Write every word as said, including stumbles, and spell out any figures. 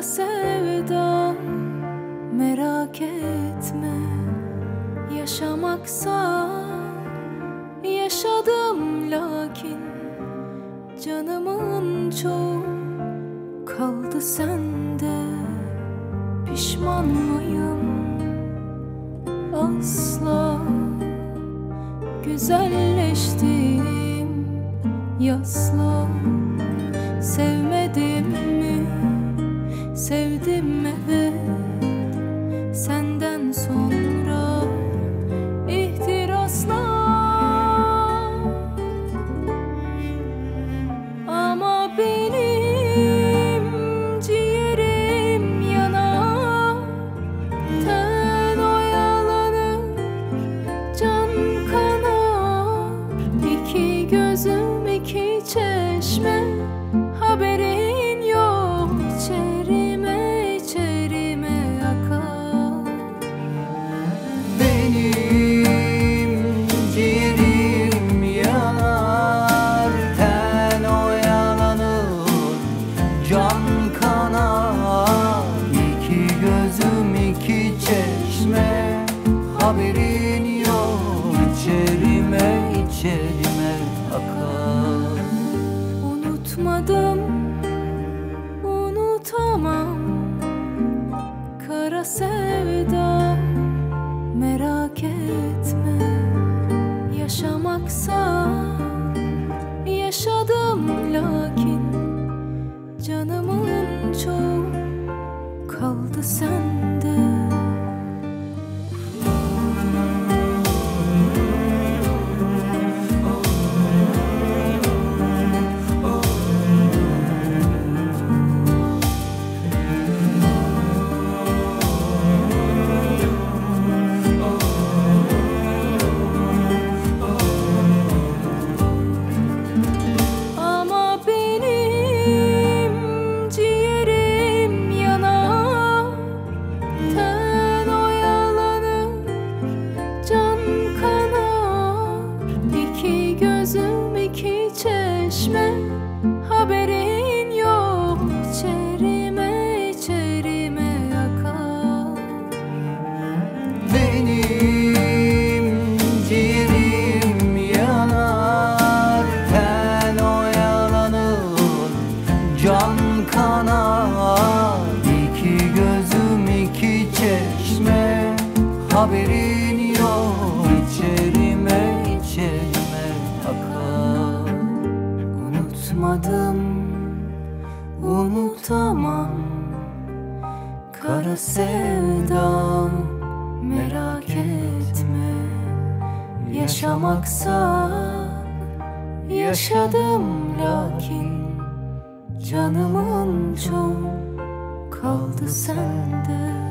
kara sevda. Merak etme, yaşamaksa yaşadım, lakin canımın çoğu kaldı sende. Pişman mıyım? Asla. Güzelleştiğim yasla. Sevmedim mi? Sevdim evet. Senden sonra ihtirasla. Ama benim ciğerim yanar, ten oyalanır, can kanar. İki gözüm iki çeşme, haberin yok. İçerime içerime akar. Benim ciğerim yanar, ten oyalanır, can kanar. İki gözüm iki çeşme, haberin yok. İçerime içerime akar. Unutmadım, unutamam kara sevda. Merak etme, yaşamaksa yaşadım, lakin canımın çoğu kaldı sende. Haberin yok, içerime içerime akar. Benim ciğerim yanar, ten oyalanır, can kanar. İki gözüm iki çeşme, haberin yok. İçerime içerime akar. Unutmadım, unutamam kara sevdam. Merak etme, yaşamaksa yaşadım, lakin canımın çoğu kaldı sende.